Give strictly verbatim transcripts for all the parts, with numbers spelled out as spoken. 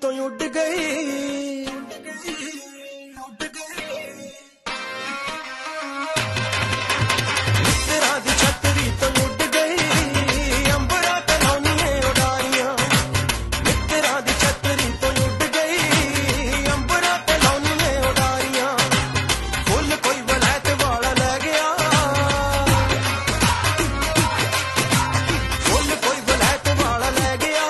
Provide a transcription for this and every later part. तो उड़ गई उड़ गई तेरा दी छतरी तो उड़ गई अंबरा तलानियां उड़ाइया तेरा दी छतरी तो उड़ गई अंबरा तलानियां उड़ाइया फुल कोई वलैत वाला लै गया फुल कोई वलैत वाला लै गया।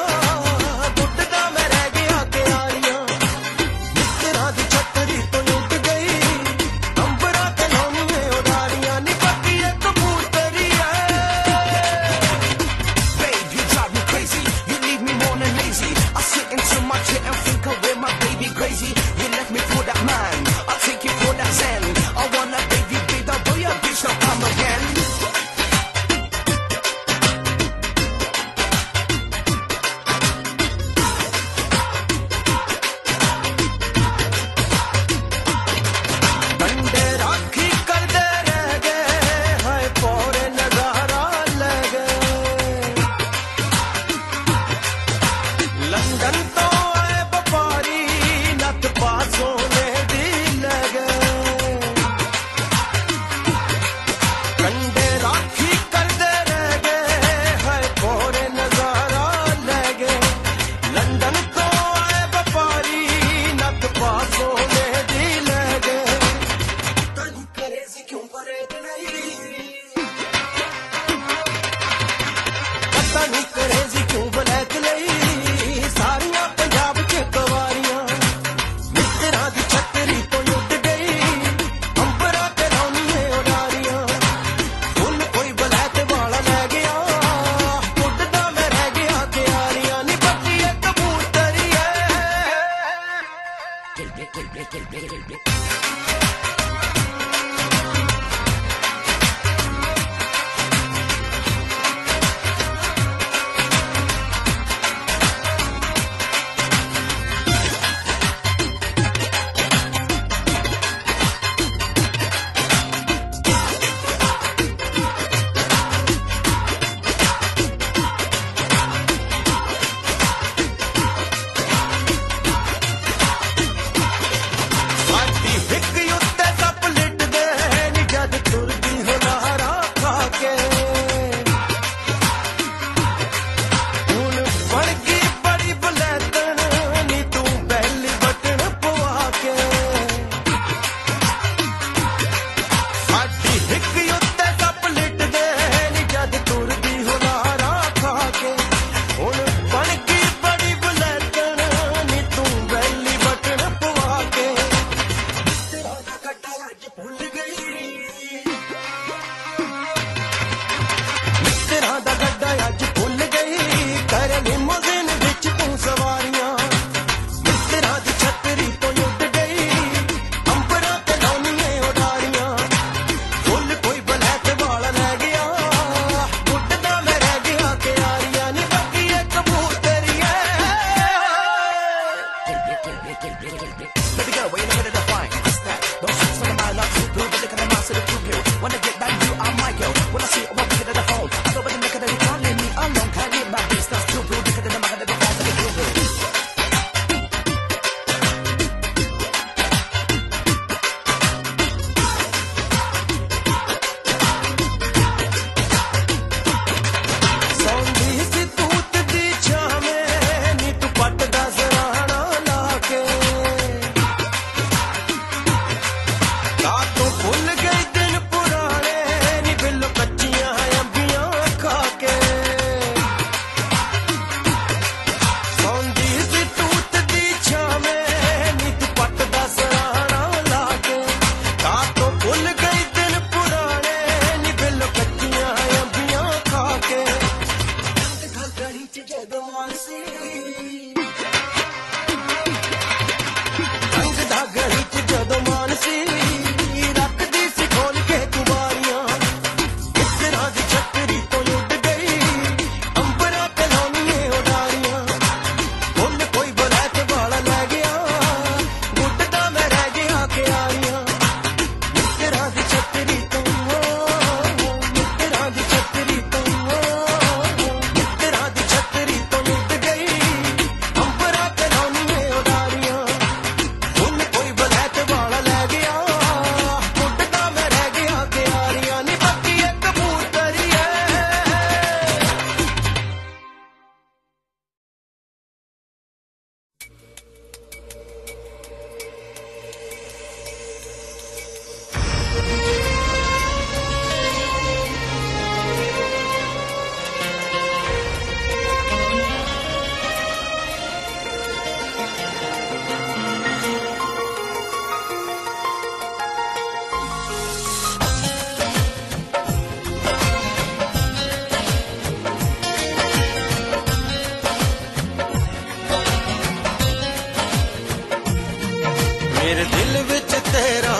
मेरे दिल विच तेरा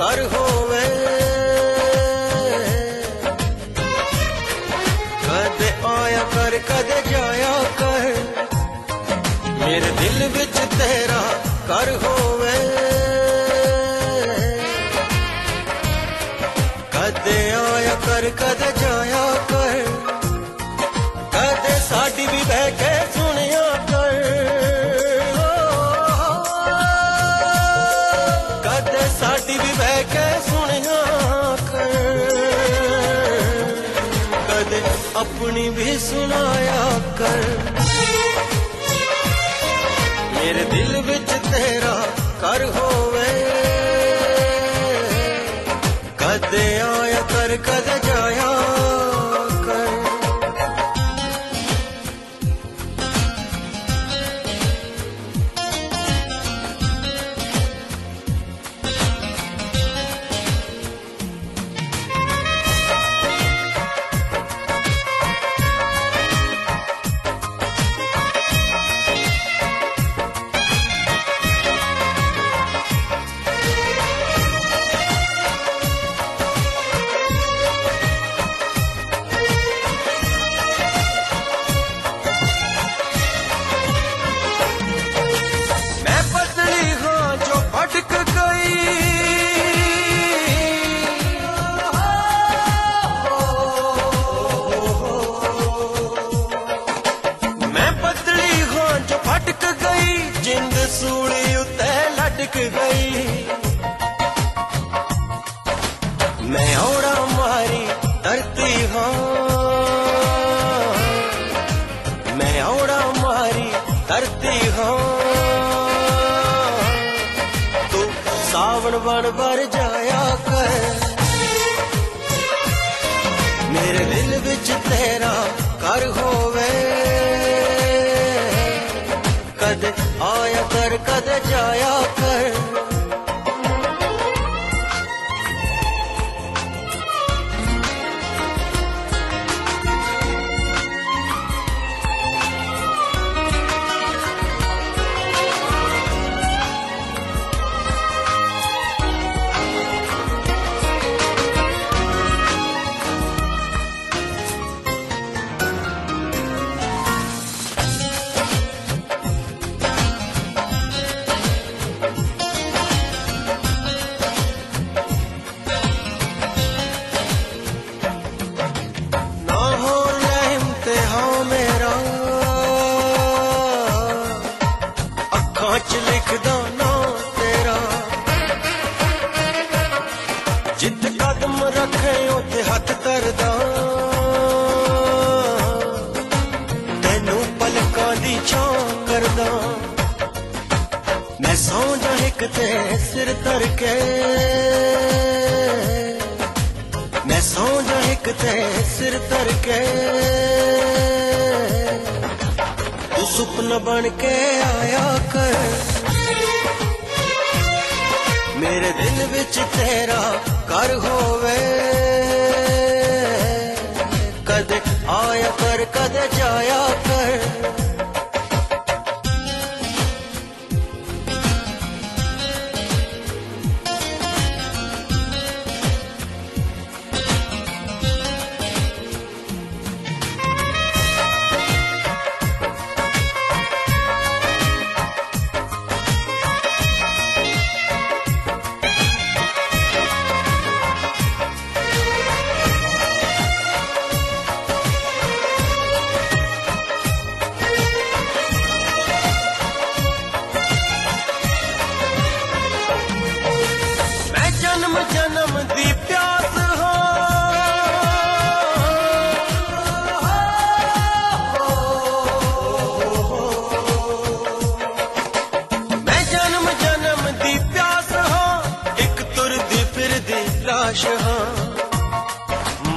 घर होवे। कदे आया कर कदे जाया कर, मेरे दिल विच तेरा घर होवे। कदे आया कर कदे जाया कर, कदे साडी भी बह के सुनिया कर। साडी भी बह के सुनिया कर, कदे अपनी भी सुनाया कर। मेरे दिल विच तेरा घर होवे। कदे आया कर कदे जाया कर। मैं औड़ा मारी धरती हूँ, मैं औड़ा मारी धरती हूँ। तू सावन बन भर जाया कर, मेरे दिल विच तेरा घर होवे। कदे आया कर कदे जाया कर। मैं सौ जा हिक ते सिर तर के, मैं सौ जा हिक ते सिर तर के। तू सुपना बन के आया कर, मेरे दिल विच तेरा घर होवे। कदे आया कर कदे जाया कर।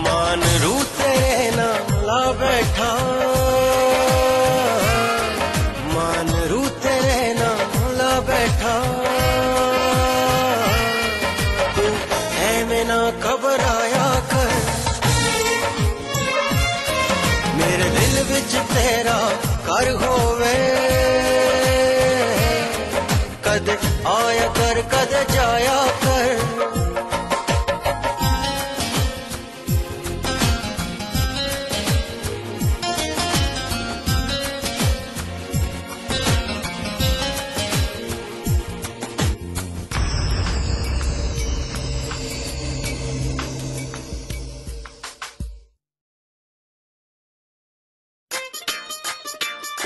मान रू तेरे नाम ला बैठा, मान रू तेरे नाम ला बैठा। तू है मैं ना घबराया कर, मेरे दिल विच तेरा घर होवे। कदे आया कर कद याद जाया कर।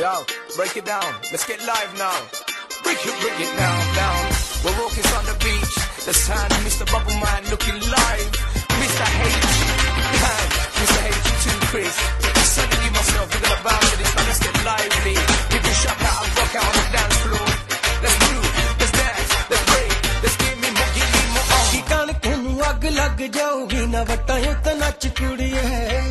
Yo, break it down, let's get live now. Break it, break it down, down. We're walking on the beach. The sign of Mister Bubble Man looking live. Mister H, time, Mister H too, Chris. Suddenly myself, we're gonna bounce to this, now let's get lively. We can shout out and rock out on the dance floor. Let's move, let's dance, let's break, let's give me more, give me more on. Kitaan kenu ag lag jaogi na vatayon ta nach kudiye hai.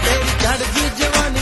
तेरी चढ़ दी जवानी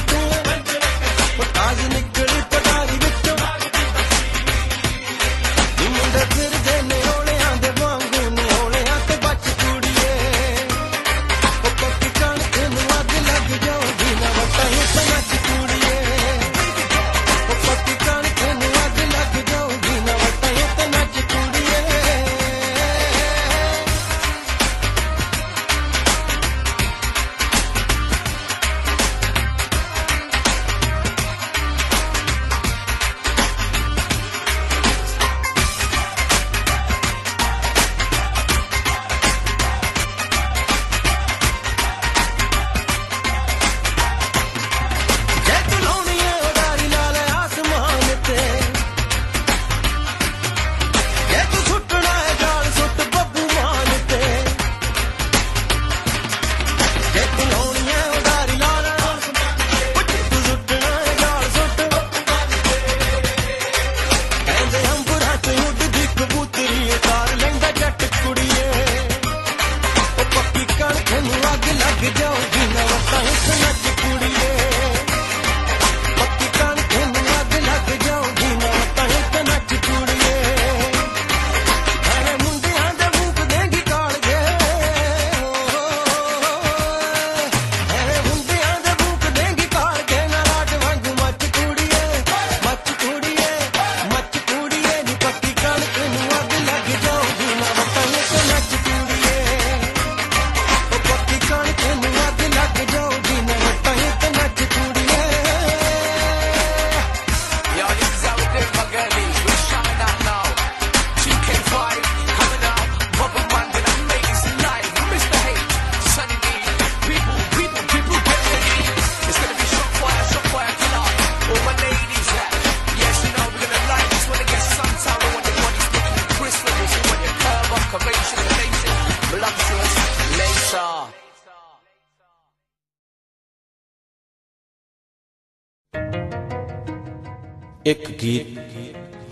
एक गीत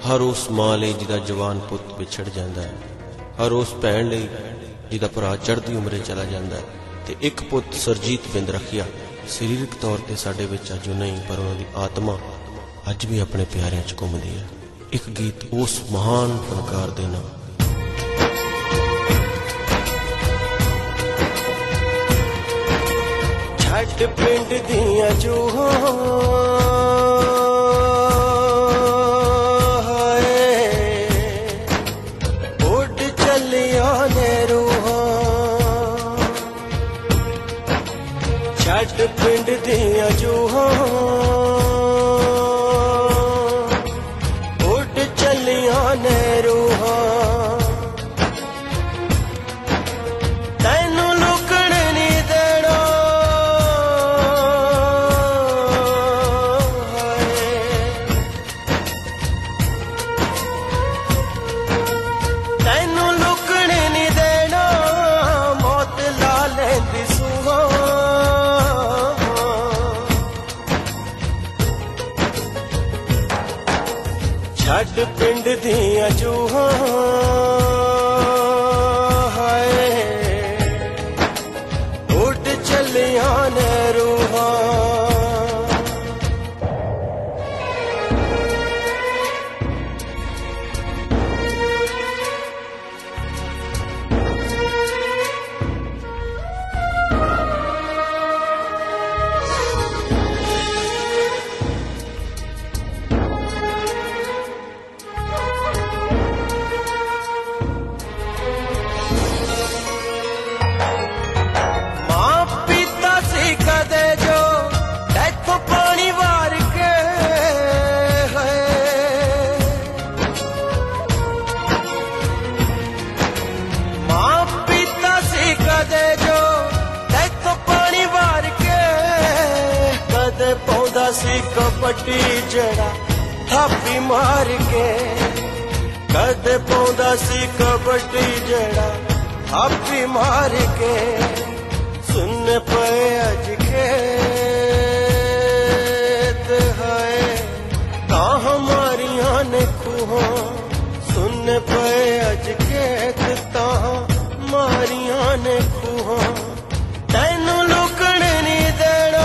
हर उस मां लिए जिदा जवान पुत बिछड़ जाता है, हर उस भैन लिए जिदा भरा चढ़ती उम्रे चला जाता है। तो एक पुत सरजीत बिंद रखिया शरीरक तौर पर साढ़े विच अज नहीं, पर उन्होंने आत्मा अज भी अपने प्यारियां च घूमती है। एक गीत उस महान फनकार दे नाम छट पिंड दियां जूहां पिंड दिया जूहां उड़ चलिया ने रूहां तैनू लुकण नहीं देना। तैनू लुकण नहीं देना मौत ला लेंदी सूहां। छड़ पिंड दिया जूहां हाय उड़ चलिया ने रूहां। सी कपटी जड़ा थापी मार के कद पौधा सी कपटी जड़ा थापी मार के सुन पे अज के हमारिया ने खूहों। सुन पे अज के मारिया ने खूहों तैनू लुकण नहीं देना।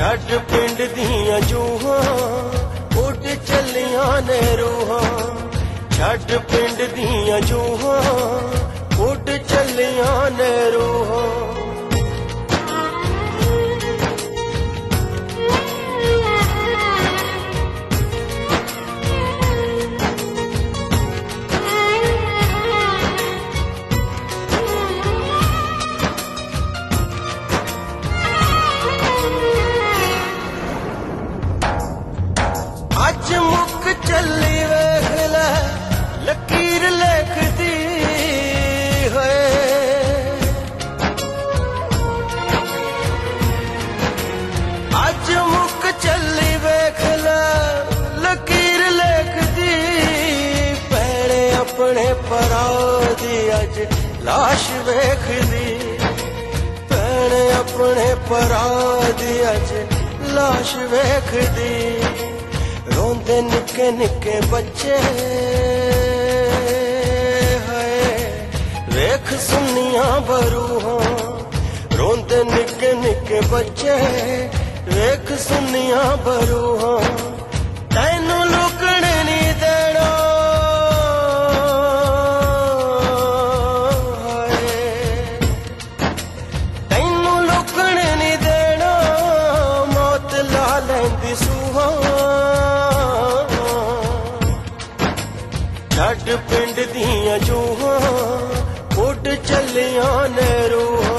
छड़ पिंड दिया जूहां उड़ चलिया ने रूहां। छड़ पिंड दिया जूहां उड़ चलिया ने रूहां। चली वेख ले लकीर लेखती है अज मुक चली वेख ले लकीर लेखती भैने अपने परा दी अज लाश वेख दी। भैने अपने परा दी अज लाश वेख दी। रोंदे निके निके बच्चे हाय वेख सुनिया बरूहां। रोंदे निके निके बच्चे वेख सुनिया बरूहां तैनू लुकण नहीं देना। तैनू लुकण नहीं देना मौत ला लेंदी सूहां। छड़ पिंड दिया जूहां उड़ चलिया ने रूहां।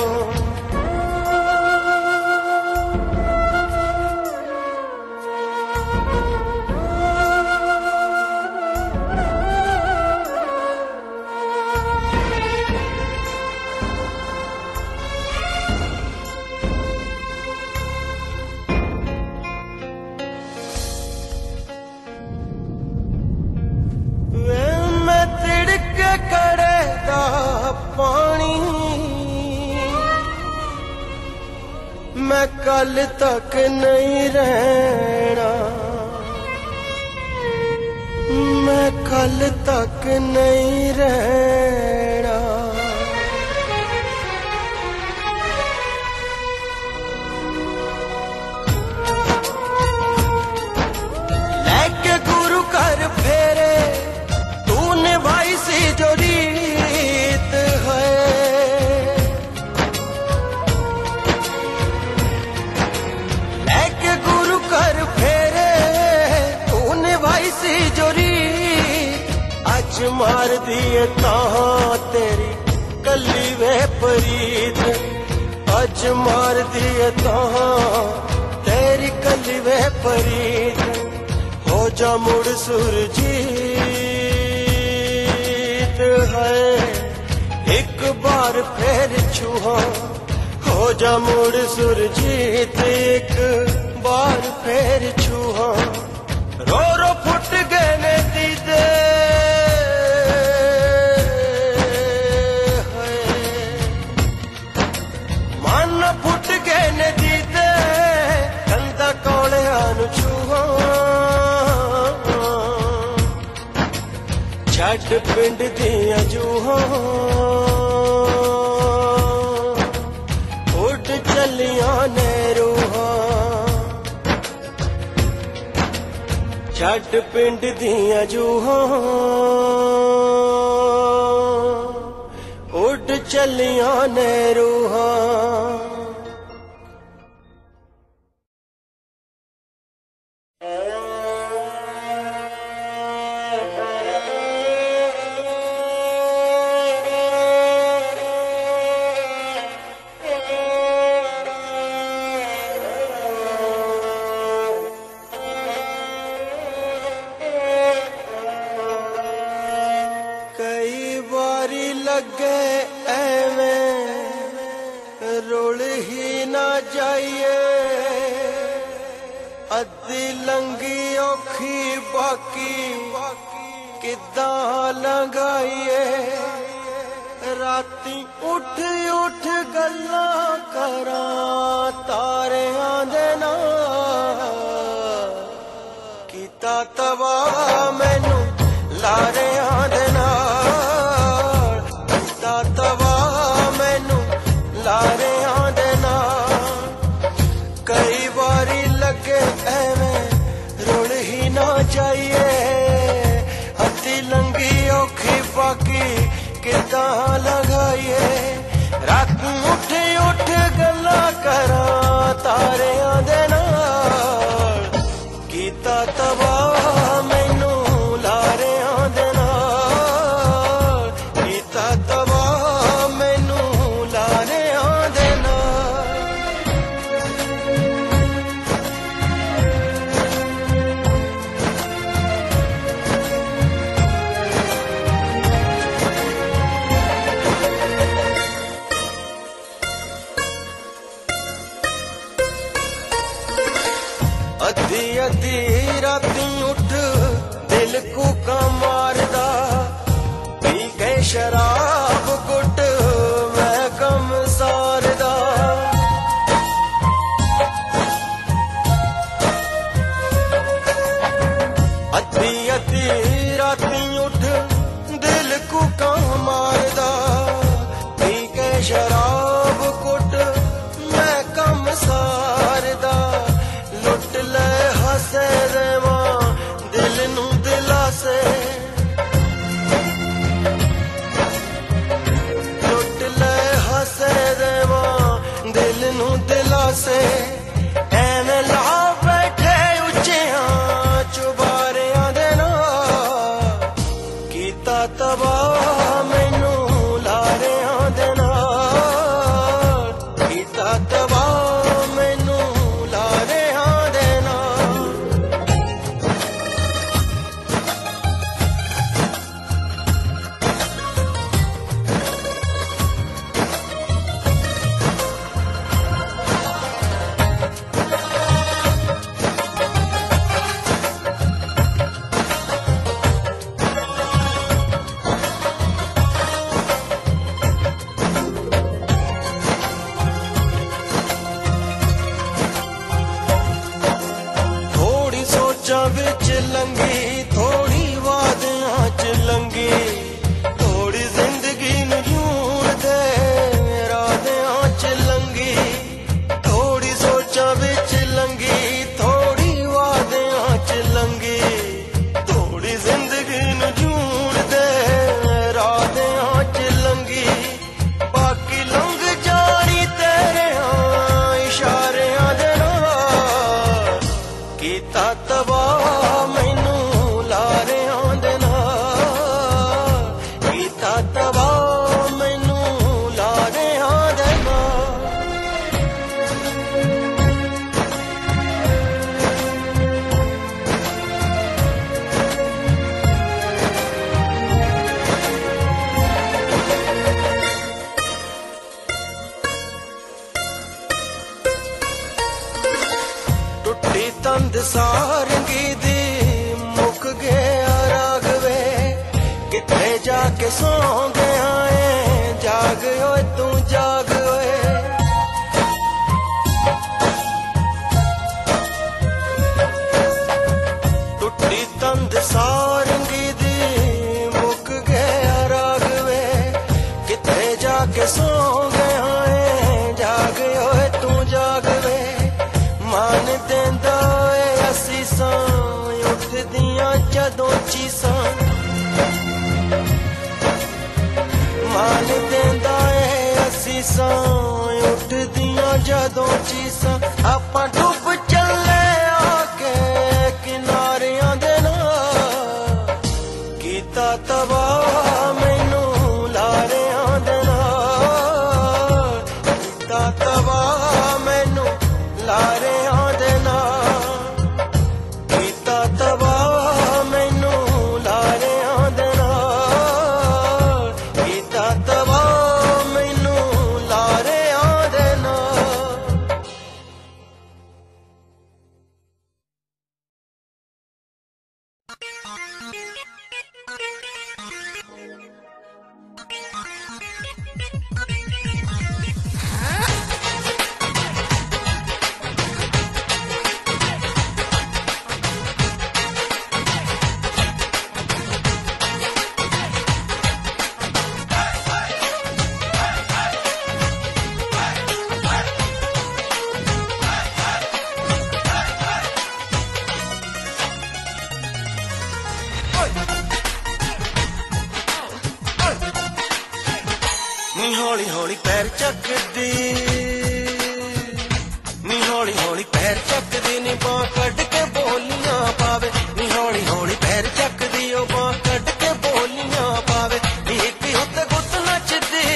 कल तक नहीं रहना, मैं कल तक नहीं रहना। लेके गुरु कर फेरे तूने भाई सी जो रीत है, लेके गुरु कर फेरे तूने भाई सी जो रीत आज मार दिए ताहा तेरी कली वे परीत, आज मार दिए ताहा तेरी कली वे परीत। हो जा मुड़ सुरजीत है एक बार फिर छुआ, हो जा मुड़ सुरजीत एक बार फिर छुआ। रो रो फुट गए ने दीदे मन फुट गए ने दीदे, कंधा कौले आनु छुआ। छड़ पिंड दिया जूहा उठ चलिया ने रूहा, छड़ पिंड दिया जूहा उठ चलिया ने रूहा। जाके सो गया है। जाग ओए तू जाग ओए, टुटी तंद सारंगी दी मुक गया राग वे, कितने जाके सो गया है। जाग ओए तू जाग वे, मान देंदा ओए असीसां उठदियां जदों चीसां, मान देंदा ऐ असीसां उठदियां जदों चीसां। आपां डुब चले आके किनारियां दे नाल, कीता तबाह मैनू लारियां दे नाल, कीता तबाह मैनू लारियां दे नाल, कीता तबाह मैनू लारियां दे नाल, कीता तबाह मैनू लारियां दे नाल। नी हौली हौली पैर चकदी, नी हौली हौली पैर चकदी, नी बांह कट के बोलियां पावे, नी हौली हौली पैर चकदी ओ बांह कट के बोलियां पावे। नी इक उत्त गुत्त नचदी,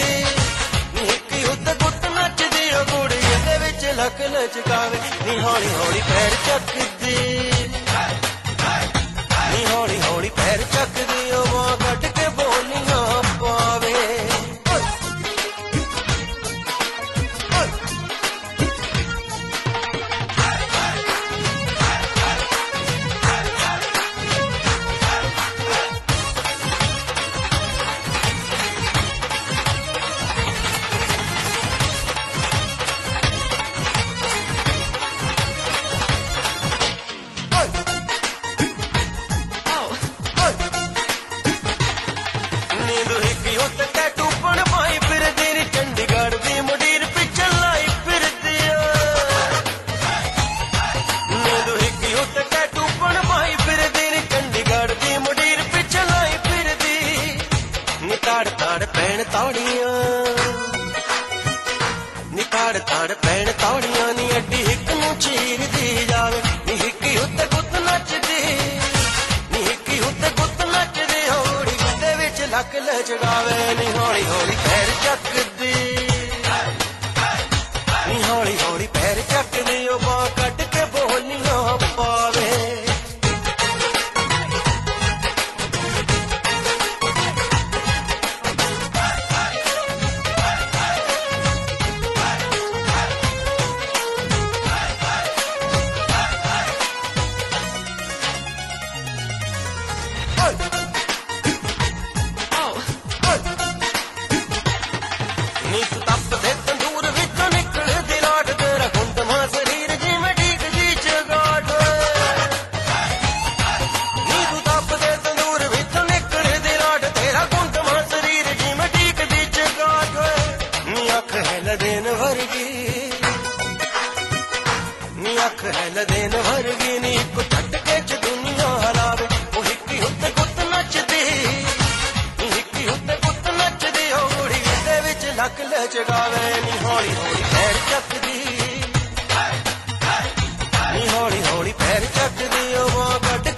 नी इक उत्त गुत्त नचदी ओ गुड़िया दे विच लक लचकावे। नी हौली हौली पैर चकदी, नी हौली हौली पैर चकदी ओ बांह कट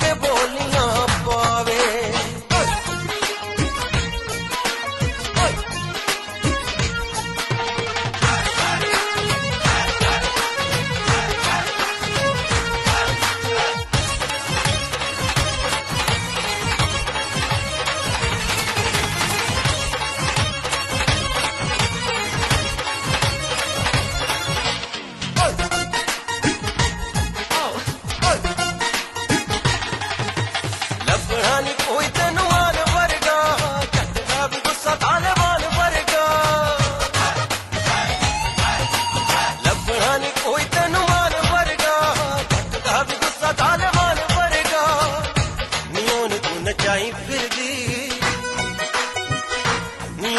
के बोलियां पावे।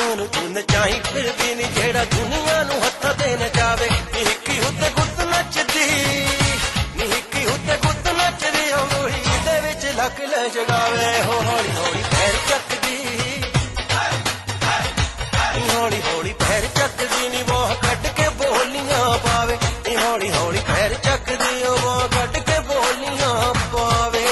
कानून तूने चाही फिर भी नहीं जेड़ा दुनिया नू हत्था देना चावे। निहिकी उत्ते गुत नचदी निहिकी उत्ते गुत नचदी अंगूरी दे विच लक ले जगावे। हो हौली हौली पैर चकदी हौली हौली पैर चकदी नी मोह कट के बोलियां पावे। हौली हौली पैर चकदी मोह कट के बोलियां पावे।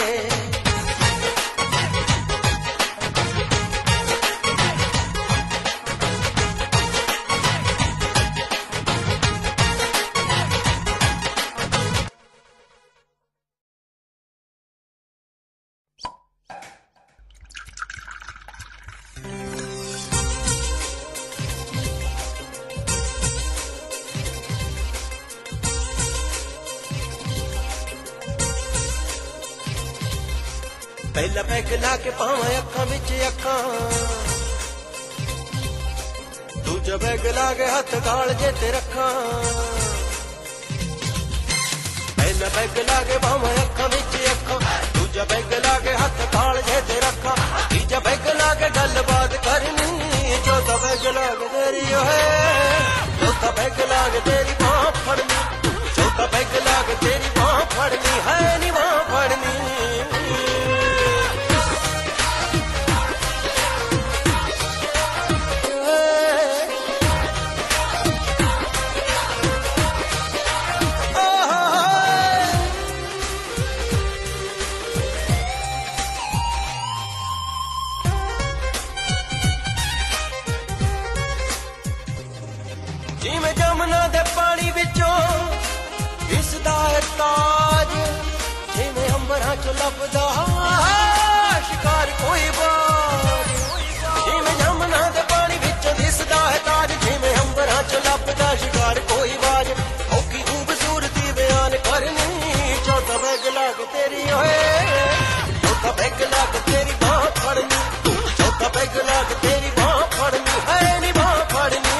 पहला पैग ला के पावा अखा बिच अखा दूजा पैग ला के हथ गाल जेते रखा। पहला पैग ला के पावा अखा बिच अखा दूजा पैग ला के हथ गाल जेते रखा। तीजा पैग ला के गलबात करनी चौथा पैग ला के तेरी है चौथा पैग ला के तेरी बांह फड़नी चौथा पैग ला के तेरी बांह फड़नी है नी बांह फड़नी। शिकार कोई बार जिमें जमना दे पानी बिच दिसदा है ताज जिमें अंबरां च लभदा शिकार कोई बाज। औखी खूबसूरती बयान करनी चौथा पैग ला के तेरी होए चौथा पैग ला के तेरी बांह फड़नी चौथा पैग ला के तेरी बांह फड़नी है नी बांह फड़नी।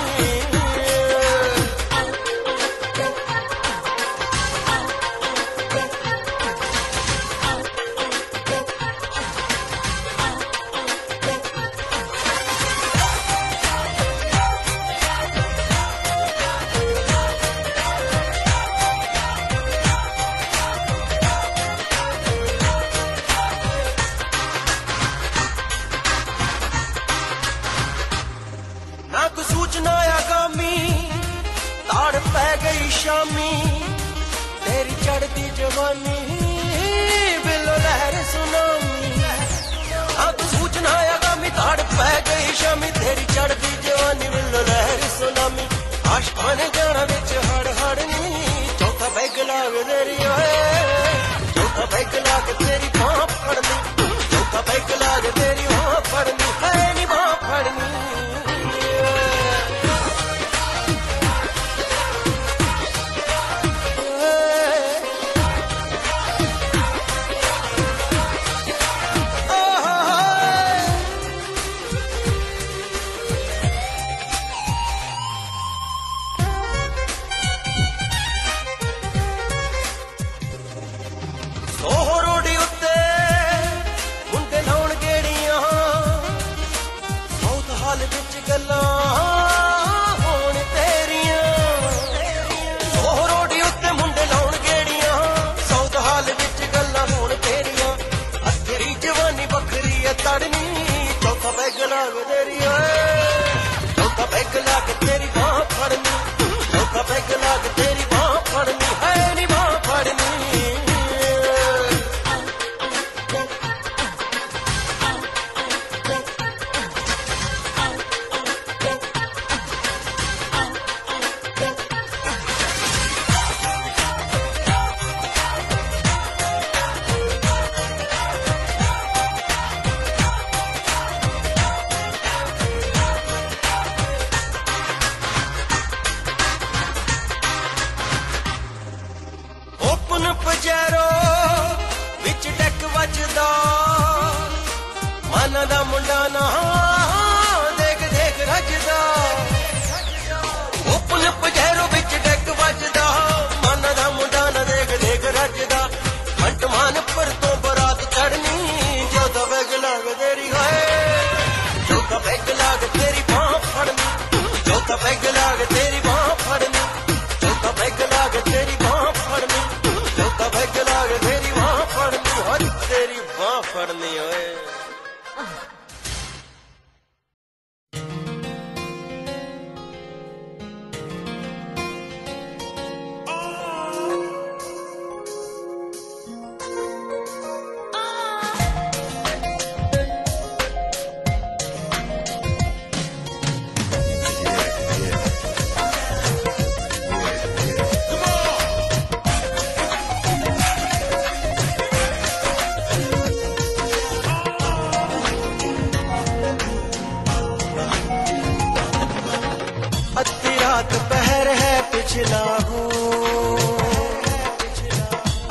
रात पहर है पिछला हूँ,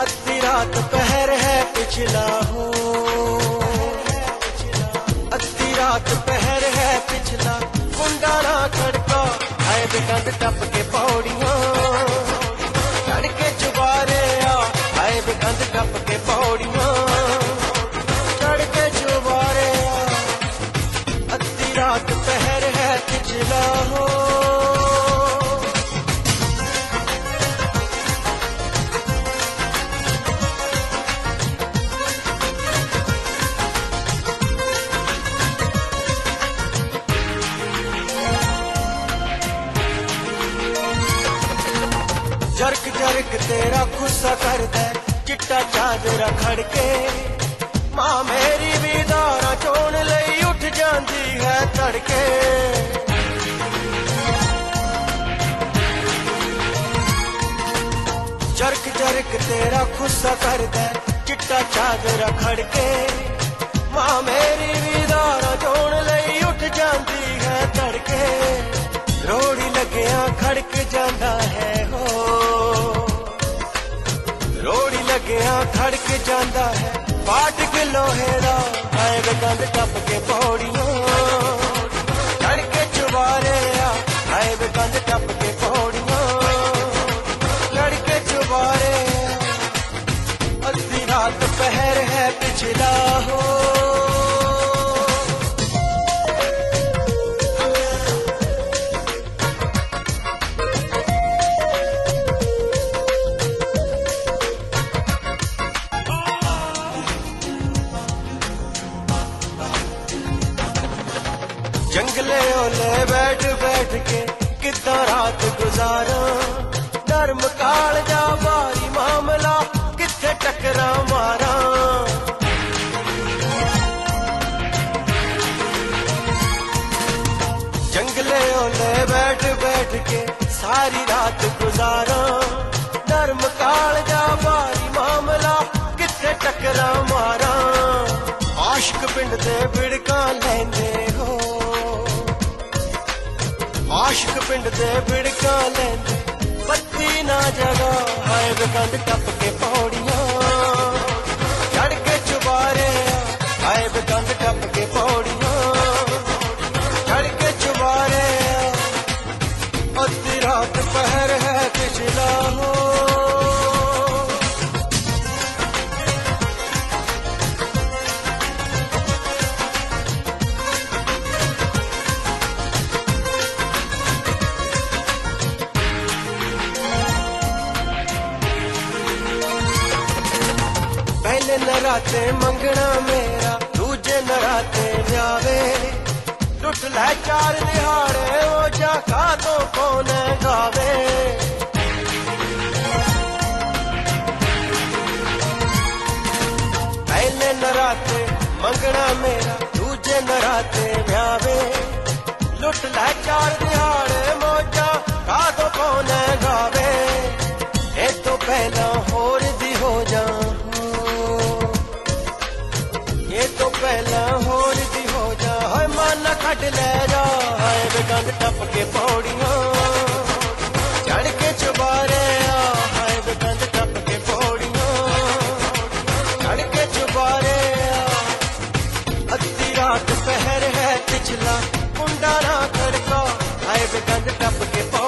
अद्धी रात पहर है पिछला हूँ, अद्धी रात पहर है पिछला। मुंडा ना खड़का आए बेगंद टप के पौड़ियाँ, चढ़ के जुबारे आ आए बेगंद टप के पौड़ियाँ, चढ़ के जुबारे आ अद्धी रात पहर है पिछला हूँ। जरक जरक तेरा गुस्सा कर दे चिट्टा चादरा खड़के, मां मेरी भी दारा चोन लई उठ जाती है तड़के। जरक जरक तेरा गुस्सा कर दे चिट्टा चादरा खड़के, मां मेरी भी दारा चोन लई उठ जाती है तड़के। रोड़ी लगे आ खड़क जाना है हो, गया खड़क जाता है पाट के लोहेरा आए बेगंद टप के पौड़ियों, लड़के चुबारे आए बेगंद टप के पौड़ियों, लड़के चुबारे। अद्धी रात पहर है पिछला हो। जंगले ओले बैठ बैठ के कितना रात गुजारा, नर्म काल जा बारी मामला किथे टकरा मारा। जंगले ओले बैठ बैठ के सारी रात गुजारा, नर्म काल जा बारी मामला किथे टकरा मारा। आशिक पिंड दे बिड़का लेंदे हो, आशिक पिंड दे बिड़का लेंदे, बत्ती ना जगा आए बेगंद टप के पौड़ियां, चढ़ के चुबारे आए बेगंद टप के पौड़ियां, चढ़ के चुबारे। अद्धी रात पहर है पिछला हो। नराते मंगना मेरा दूजे नराते ब्यावे, लुट लै चार निहारे ओ जा खादो कौन गावे। पहले नराते मंगना मेरा दूजे नराते ब्यावे, लुट लै चार निहारे मोजा खादो कौन गावे। ए तो पहला होर दी हो जा, पहला होर दी हो जा, मन खट ले जा आए बेगंद टप के पौड़ियां, चढ़ के चुबारे आए बेगंद टप के पौड़ियां, चढ़ के चुबारे। अद्धी रात पहर है पिछला, मुंडा ना खड़का आए बेगंद टप के पौड़ियां।